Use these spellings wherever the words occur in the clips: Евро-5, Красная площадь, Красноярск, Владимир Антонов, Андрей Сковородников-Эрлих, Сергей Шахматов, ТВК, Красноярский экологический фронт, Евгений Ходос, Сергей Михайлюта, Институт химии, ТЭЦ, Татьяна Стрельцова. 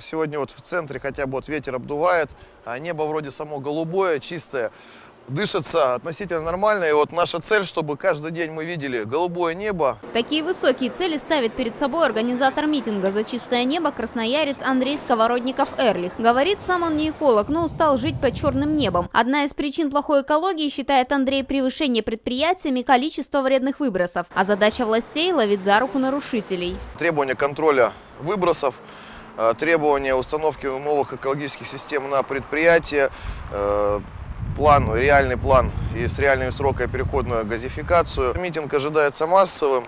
Сегодня вот в центре хотя бы вот ветер обдувает, а небо вроде само голубое, чистое, дышится относительно нормально. И вот наша цель, чтобы каждый день мы видели голубое небо. Такие высокие цели ставит перед собой организатор митинга «За чистое небо» красноярец Андрей Сковородников-Эрлих. Говорит, сам он не эколог, но устал жить под черным небом. Одна из причин плохой экологии, считает Андрей, превышение предприятиями количества вредных выбросов. А задача властей – ловить за руку нарушителей. Требования контроля выбросов, требования установки новых экологических систем на предприятия, план, реальный план и с реальными сроками переходную газификацию. Митинг ожидается массовым.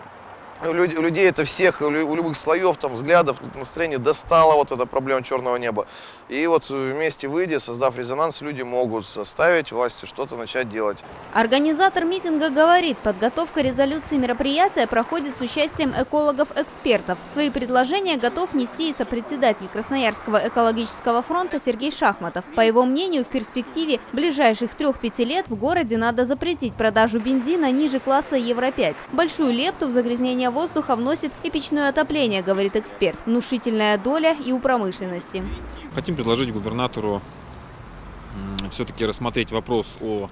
У людей это всех, у любых слоев, там, взглядов, настроений достала вот эта проблема черного неба. И вот вместе выйдя, создав резонанс, люди могут заставить власти что-то начать делать. Организатор митинга говорит, подготовка резолюции мероприятия проходит с участием экологов-экспертов. Свои предложения готов нести и сопредседатель Красноярского экологического фронта Сергей Шахматов. По его мнению, в перспективе ближайших 3-5 лет в городе надо запретить продажу бензина ниже класса Евро-5. Большую лепту в загрязнение воздуха вносит и печное отопление, говорит эксперт. Внушительная доля и у промышленности. Хотим предложить губернатору все-таки рассмотреть вопрос о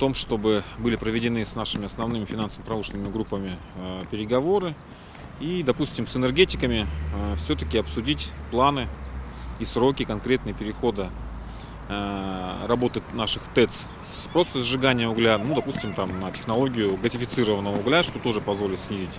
том, чтобы были проведены с нашими основными финансово-промышленными группами переговоры и, допустим, с энергетиками все-таки обсудить планы и сроки конкретные перехода работы наших ТЭЦ просто сжигание угля, ну, допустим, там, на технологию газифицированного угля, что тоже позволит снизить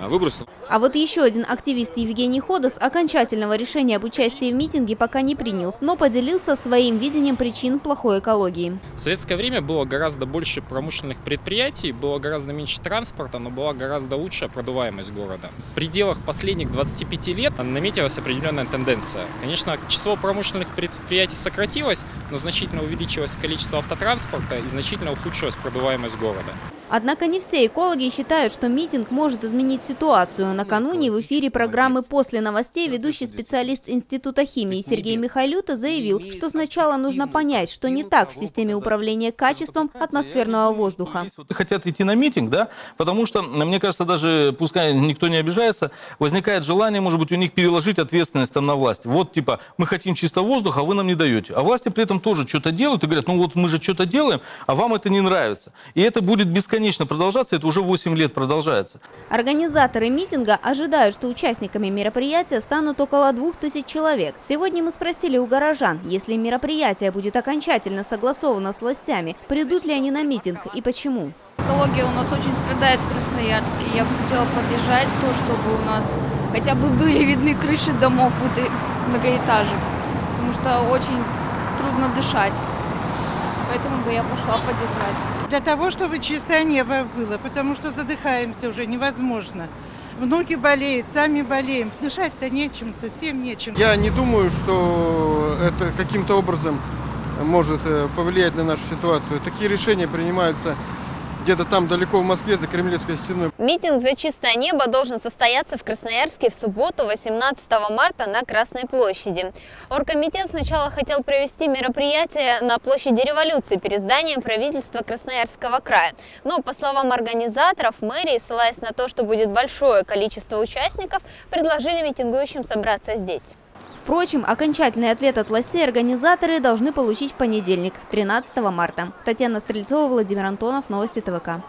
выбросы. А вот еще один активист Евгений Ходос окончательного решения об участии в митинге пока не принял, но поделился своим видением причин плохой экологии. В советское время было гораздо больше промышленных предприятий, было гораздо меньше транспорта, но была гораздо лучшая продуваемость города. В пределах последних 25 лет наметилась определенная тенденция. Конечно, число промышленных предприятий сократилось, но значительно увеличилось количество автотранспорта и значительно ухудшилась продуваемость города. Однако не все экологи считают, что митинг может изменить ситуацию. Накануне в эфире программы «После новостей» ведущий специалист Института химии Сергей Михайлюта заявил, что сначала нужно понять, что не так в системе управления качеством атмосферного воздуха. Хотят идти на митинг, да? Потому что, мне кажется, даже, пускай никто не обижается, возникает желание, может быть, у них переложить ответственность там на власть. Вот типа, мы хотим чистого воздуха, а вы нам не даете. А власти при этом тоже что-то делают и говорят, ну вот мы же что-то делаем, а вам это не нравится. И это будет бесконечно. Конечно, продолжаться, это уже 8 лет продолжается. Организаторы митинга ожидают, что участниками мероприятия станут около 2000 человек. Сегодня мы спросили у горожан, если мероприятие будет окончательно согласовано с властями, придут ли они на митинг и почему. Экология у нас очень страдает в Красноярске. Я бы хотела поддержать то, чтобы у нас хотя бы были видны крыши домов многоэтажек, потому что очень трудно дышать. Поэтому бы я пошла поддержать. Для того, чтобы чистое небо было, потому что задыхаемся уже невозможно. Внуки болеют, сами болеем. Дышать-то нечем, совсем нечем. Я не думаю, что это каким-то образом может повлиять на нашу ситуацию. Такие решения принимаются где-то там далеко в Москве за Кремлевской стеной. Митинг «За чистое небо» должен состояться в Красноярске в субботу 18 марта на Красной площади. Оргкомитет сначала хотел провести мероприятие на площади Революции перед зданием правительства Красноярского края. Но, по словам организаторов, мэрии, ссылаясь на то, что будет большое количество участников, предложили митингующим собраться здесь. Впрочем, окончательный ответ от властей организаторы должны получить в понедельник, 13 марта. Татьяна Стрельцова, Владимир Антонов, новости ТВК.